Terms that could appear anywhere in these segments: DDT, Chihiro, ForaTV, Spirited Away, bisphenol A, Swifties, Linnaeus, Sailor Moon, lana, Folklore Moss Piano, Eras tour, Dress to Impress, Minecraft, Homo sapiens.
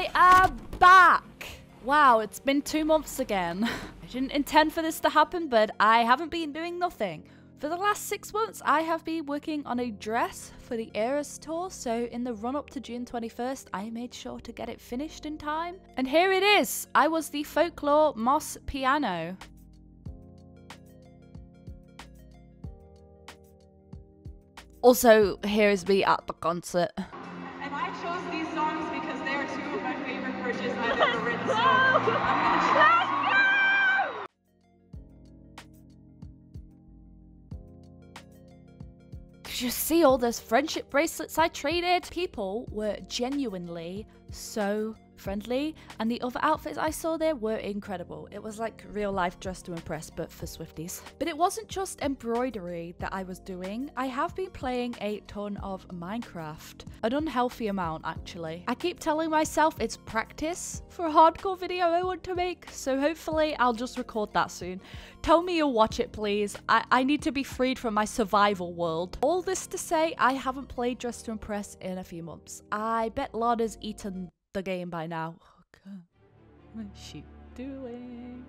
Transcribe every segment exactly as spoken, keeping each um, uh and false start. I am back! Wow, it's been two months again. I didn't intend for this to happen, but I haven't been doing nothing. For the last six months, I have been working on a dress for the Eras tour, so in the run-up to June twenty-first, I made sure to get it finished in time. And here it is! I was the Folklore Moss Piano. Also, here is me at the concert. And I chose these songs because they are two of my favorite purchases I've ever written, so I'm gonna choose. Did you see all those friendship bracelets I traded? People were genuinely so friendly, and the other outfits I saw there were incredible. It was like real life Dress to Impress, but for Swifties. But it wasn't just embroidery that I was doing. I have been playing a ton of Minecraft. An unhealthy amount, actually. I keep telling myself it's practice for a hardcore video I want to make, so hopefully I'll just record that soon. Tell me you'll watch it, please. I, I need to be freed from my survival world. All this to say, I haven't played Dress to Impress in a few months. I bet Lada's eaten the game by now. Oh god, what is she doing?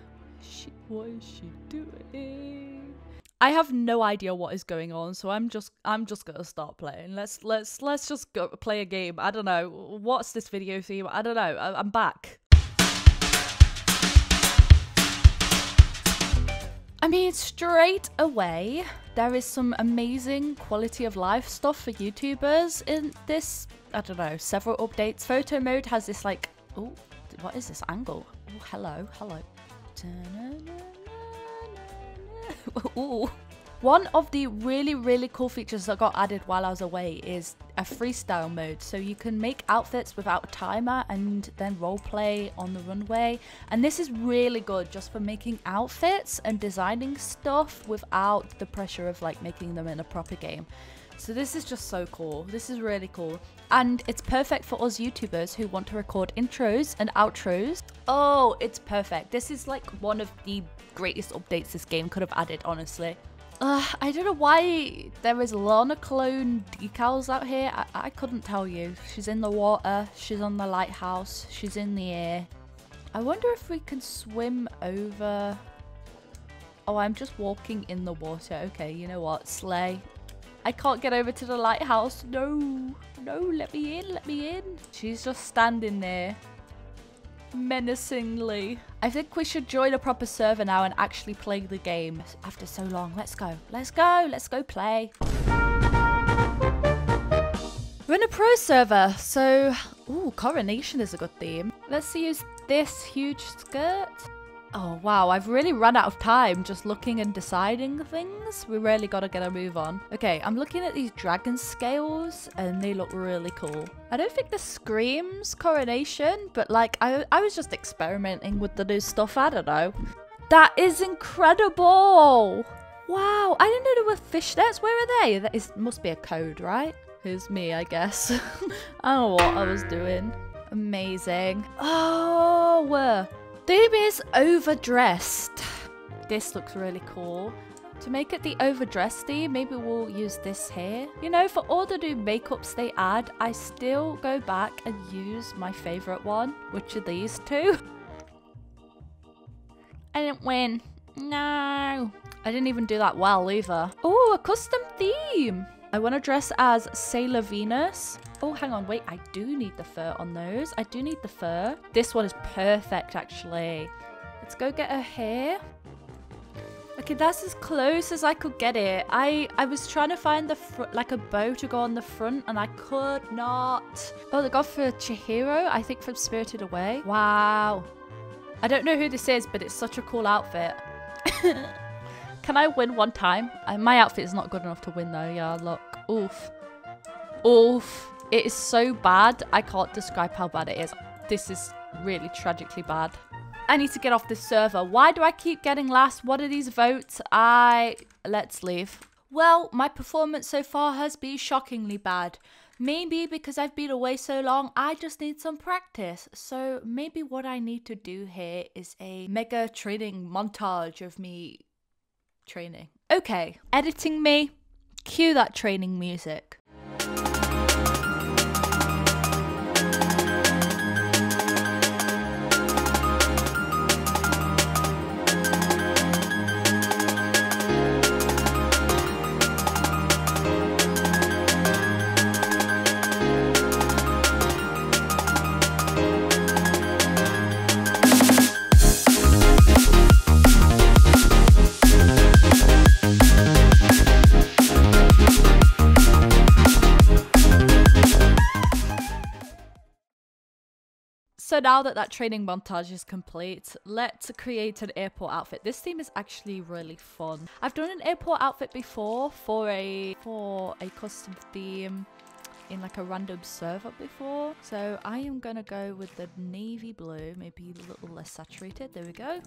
What is she, what is she doing? I have no idea what is going on, so I'm just I'm just gonna start playing. Let's let's let's just go play a game. I don't know. What's this video theme? I don't know. I, I'm back. I mean, straight away, there is some amazing quality of life stuff for YouTubers in this. I don't know, several updates. Photo mode has this like, oh, what is this angle? Oh, hello, hello. Ooh. One of the really, really cool features that got added while I was away is a freestyle mode. So you can make outfits without a timer and then roleplay on the runway. And this is really good just for making outfits and designing stuff without the pressure of like making them in a proper game. So this is just so cool. This is really cool. And it's perfect for us YouTubers who want to record intros and outros. Oh, it's perfect. This is like one of the greatest updates this game could have added, honestly. Uh, I don't know why there is Lana clone decals out here. I, I couldn't tell you. She's in the water, she's on the lighthouse, she's in the air. I wonder if we can swim over... Oh, I'm just walking in the water. Okay, you know what? Slay. I can't get over to the lighthouse. No, no, let me in, let me in. She's just standing there. Menacingly. I think we should join a proper server now and actually play the game after so long. Let's go. Let's go. Let's go play. We're in a pro server, so... Ooh, coronation is a good theme. Let's use this huge skirt. Oh, wow. I've really run out of time just looking and deciding things. We really gotta get a move on. Okay, I'm looking at these dragon scales and they look really cool. I don't think this screams coronation, but like I, I was just experimenting with the new stuff. I don't know. That is incredible. Wow. I didn't know there were fishnets. Where are they? That is, must be a code, right? Here's me, I guess. I don't know what I was doing. Amazing. Oh, uh, theme is overdressed. This looks really cool. To make it the overdressed theme, maybe we'll use this here. You know, for all the new makeups they add, I still go back and use my favorite one, which are these two. I didn't win. No. I didn't even do that well either. Oh, a custom theme. I want to dress as Sailor Venus. Oh, hang on, wait, I do need the fur on those. I do need the fur. This one is perfect, actually. Let's go get her hair. Okay, that's as close as I could get it. I, I was trying to find the fr like a bow to go on the front, and I could not. Oh, they got for Chihiro, I think from Spirited Away. Wow. I don't know who this is, but it's such a cool outfit. Can I win one time? I, my outfit is not good enough to win though. Yeah, look. Oof. Oof. It is so bad. I can't describe how bad it is. This is really tragically bad. I need to get off this server. Why do I keep getting last? What are these votes? I... Let's leave. Well, my performance so far has been shockingly bad. Maybe because I've been away so long, I just need some practice. So maybe what I need to do here is a mega training montage of me... training. Okay, editing me, cue that training music. So now that that training montage is complete, let's create an airport outfit. This theme is actually really fun. I've done an airport outfit before for a for a custom theme in like a random server before. So I am gonna go with the navy blue, maybe a little less saturated. There we go.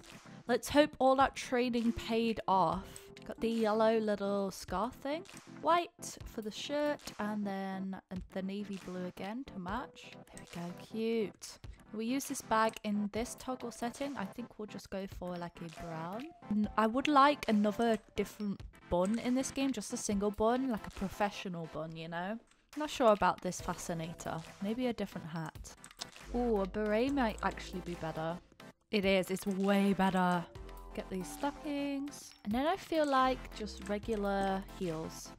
Let's hope all that training paid off. Got the yellow little scarf thing, white for the shirt, and then the navy blue again to match. There we go, cute. We use this bag in this toggle setting. I think we'll just go for like a brown. I would like another different bun in this game, just a single bun, like a professional bun, you know? Not sure about this fascinator. Maybe a different hat. Ooh, a beret might actually be better. It is, it's way better. Get these stockings. And then I feel like just regular heels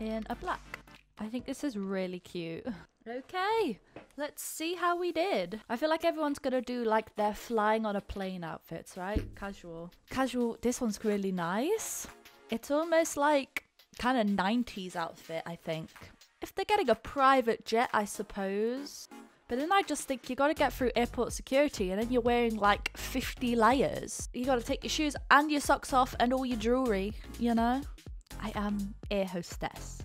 in a black. I think this is really cute. Okay, let's see how we did. I feel like everyone's gonna do like their flying on a plane outfits, right? Casual. Casual, this one's really nice. It's almost like kind of nineties outfit, I think. If they're getting a private jet, I suppose. But then I just think you gotta get through airport security and then you're wearing like fifty layers. You gotta take your shoes and your socks off and all your jewelry, you know? I am air hostess.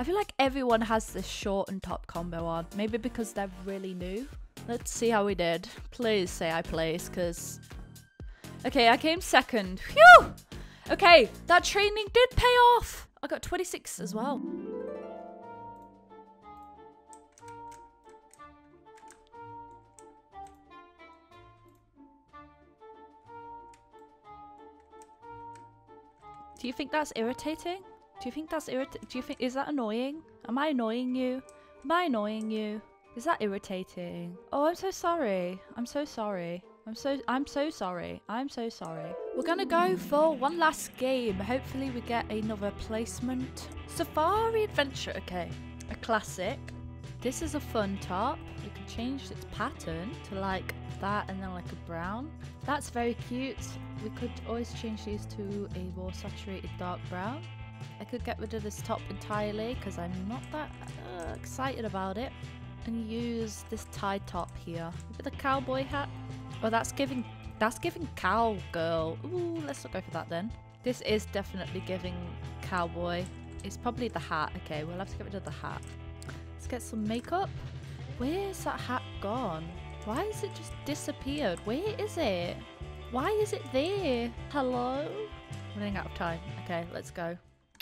I feel like everyone has this short and top combo on, maybe because they're really new. Let's see how we did. Please say I placed, cause... Okay, I came second, phew! Okay, that training did pay off! I got twenty-six as well. Do you think that's irritating? Do you think that's irritating? Do you think, is that annoying? Am I annoying you? Am I annoying you? Is that irritating? Oh, I'm so sorry. I'm so sorry. I'm so, I'm so sorry. I'm so sorry. We're gonna go for one last game. Hopefully we get another placement. Safari Adventure, okay. A classic. This is a fun top. You can change its pattern to like that and then like a brown. That's very cute. We could always change these to a more saturated dark brown. I could get rid of this top entirely because I'm not that uh, excited about it. And use this tie top here. With a cowboy hat. Oh, that's giving, that's giving cowgirl. Ooh, let's not go for that then. This is definitely giving cowboy. It's probably the hat. Okay, we'll have to get rid of the hat. Let's get some makeup. Where's that hat gone? Why has it just disappeared? Where is it? Why is it there? Hello? I'm running out of time. Okay, let's go.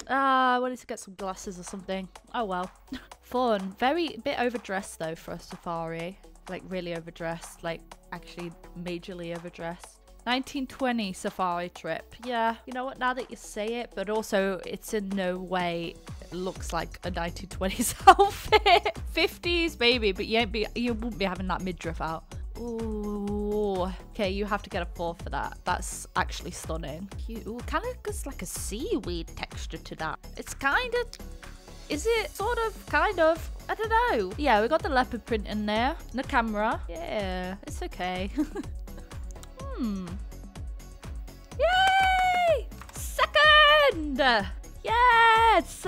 Ah, I wanted to get some glasses or something. Oh well. Fun. Very bit overdressed though for a safari. Like really overdressed, like actually majorly overdressed. nineteen twenty safari trip. Yeah, you know what, now that you say it, but also it's in no way looks like a nineteen twenties outfit. fifties maybe, but you ain't be, you wouldn't be having that midriff out. Ooh, okay, you have to get a four for that. That's actually stunning. Cute. Ooh, kind of gives like a seaweed texture to that. It's kind of, is it sort of, kind of, I don't know. Yeah, we got the leopard print in there, and the camera. Yeah, it's okay. Hmm. Yay! Second! Yes!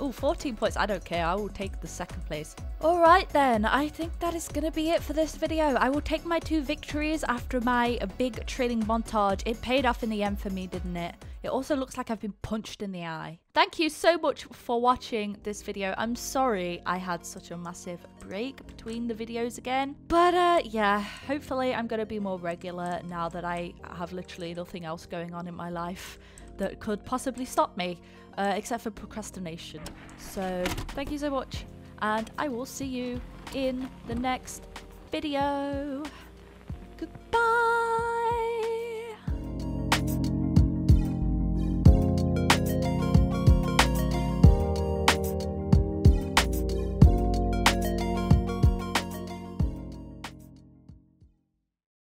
Oh, fourteen points. I don't care. I will take the second place. All right, then. I think that is going to be it for this video. I will take my two victories after my big training montage. It paid off in the end for me, didn't it? It also looks like I've been punched in the eye. Thank you so much for watching this video. I'm sorry I had such a massive break between the videos again. But uh, yeah, hopefully I'm going to be more regular now that I have literally nothing else going on in my life that could possibly stop me, uh, except for procrastination. So thank you so much, and I will see you in the next video. Goodbye!